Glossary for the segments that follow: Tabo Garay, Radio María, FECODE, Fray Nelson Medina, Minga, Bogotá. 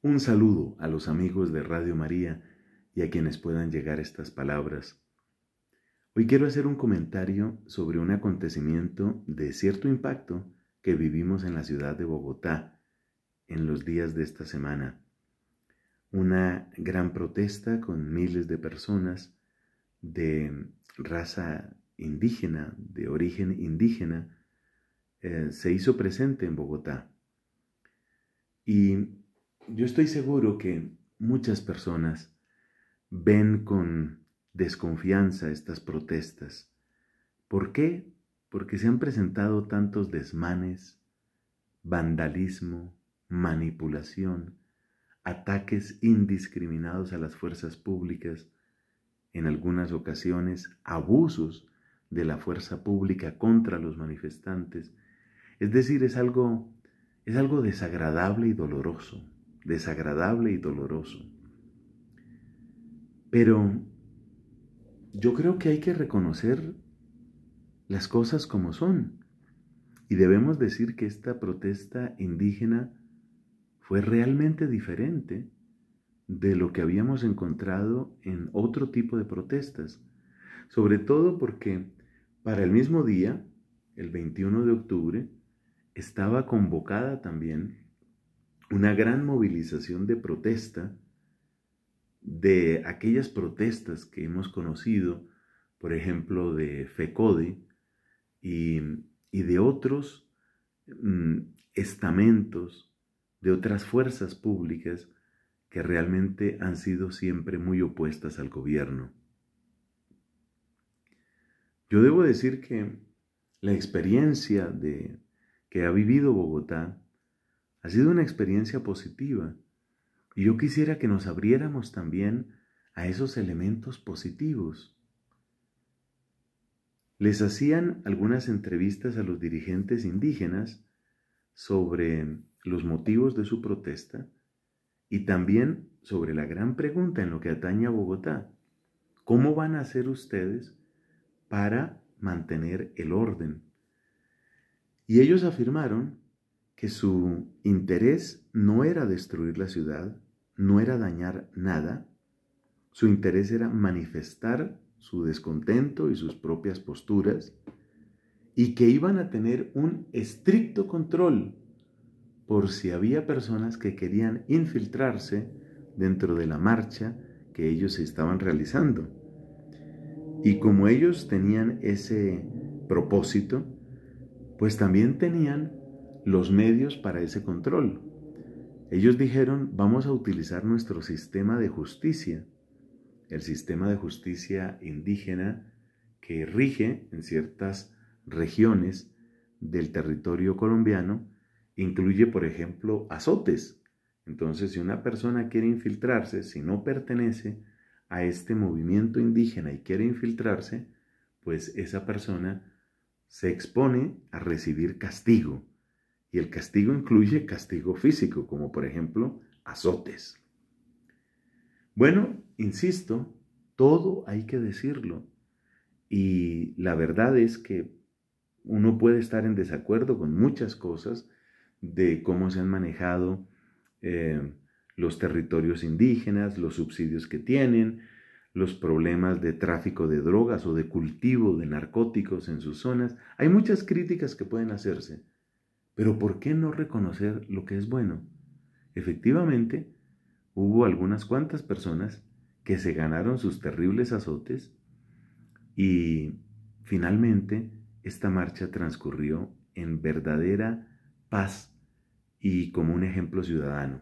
Un saludo a los amigos de Radio María y a quienes puedan llegar estas palabras. Hoy quiero hacer un comentario sobre un acontecimiento de cierto impacto que vivimos en la ciudad de Bogotá en los días de esta semana. Una gran protesta con miles de personas de raza indígena, de origen indígena, se hizo presente en Bogotá. Y yo estoy seguro que muchas personas ven con desconfianza estas protestas. ¿Por qué? Porque se han presentado tantos desmanes, vandalismo, manipulación, ataques indiscriminados a las fuerzas públicas, en algunas ocasiones abusos de la fuerza pública contra los manifestantes. Es decir, es algo desagradable y doloroso, Pero yo creo que hay que reconocer las cosas como son, y debemos decir que esta protesta indígena fue realmente diferente de lo que habíamos encontrado en otro tipo de protestas, sobre todo porque para el mismo día, el 21 de octubre, estaba convocada también una gran movilización de protesta, de aquellas protestas que hemos conocido, por ejemplo, de FECODE y de otros estamentos, de otras fuerzas públicas que realmente han sido siempre muy opuestas al gobierno. Yo debo decir que la experiencia que ha vivido Bogotá ha sido una experiencia positiva, y yo quisiera que nos abriéramos también a esos elementos positivos. Les hacían algunas entrevistas a los dirigentes indígenas sobre los motivos de su protesta y también sobre la gran pregunta en lo que atañe a Bogotá: ¿cómo van a hacer ustedes para mantener el orden? Y ellos afirmaron que su interés no era destruir la ciudad, no era dañar nada. Su interés era manifestar su descontento y sus propias posturas, y que iban a tener un estricto control por si había personas que querían infiltrarse dentro de la marcha que ellos estaban realizando. Y como ellos tenían ese propósito, pues también tenían los medios para ese control. Ellos dijeron: vamos a utilizar nuestro sistema de justicia, el sistema de justicia indígena que rige en ciertas regiones del territorio colombiano, incluye, por ejemplo, azotes. Entonces, si una persona quiere infiltrarse, si no pertenece a este movimiento indígena y quiere infiltrarse, pues esa persona se expone a recibir castigo. Y el castigo incluye castigo físico, como por ejemplo azotes. Bueno, insisto, todo hay que decirlo. Y la verdad es que uno puede estar en desacuerdo con muchas cosas de cómo se han manejado los territorios indígenas, los subsidios que tienen, los problemas de tráfico de drogas o de cultivo de narcóticos en sus zonas. Hay muchas críticas que pueden hacerse. Pero ¿por qué no reconocer lo que es bueno? Efectivamente, hubo algunas cuantas personas que se ganaron sus terribles azotes y finalmente esta marcha transcurrió en verdadera paz y como un ejemplo ciudadano.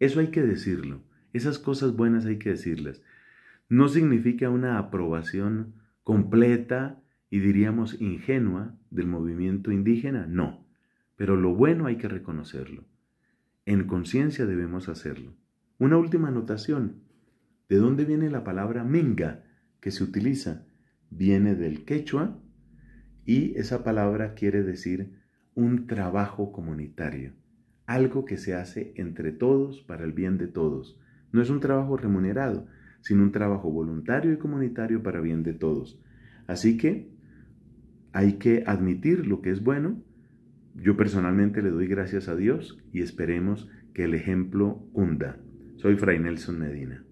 Eso hay que decirlo, esas cosas buenas hay que decirlas. No significa una aprobación completa y diríamos ingenua del movimiento indígena, no. Pero lo bueno hay que reconocerlo. En conciencia debemos hacerlo. Una última anotación. ¿De dónde viene la palabra Minga que se utiliza? Viene del quechua, y esa palabra quiere decir un trabajo comunitario, algo que se hace entre todos para el bien de todos. No es un trabajo remunerado, sino un trabajo voluntario y comunitario para bien de todos. Así que hay que admitir lo que es bueno. Yo personalmente le doy gracias a Dios y esperemos que el ejemplo cunda. Soy Fray Nelson Medina.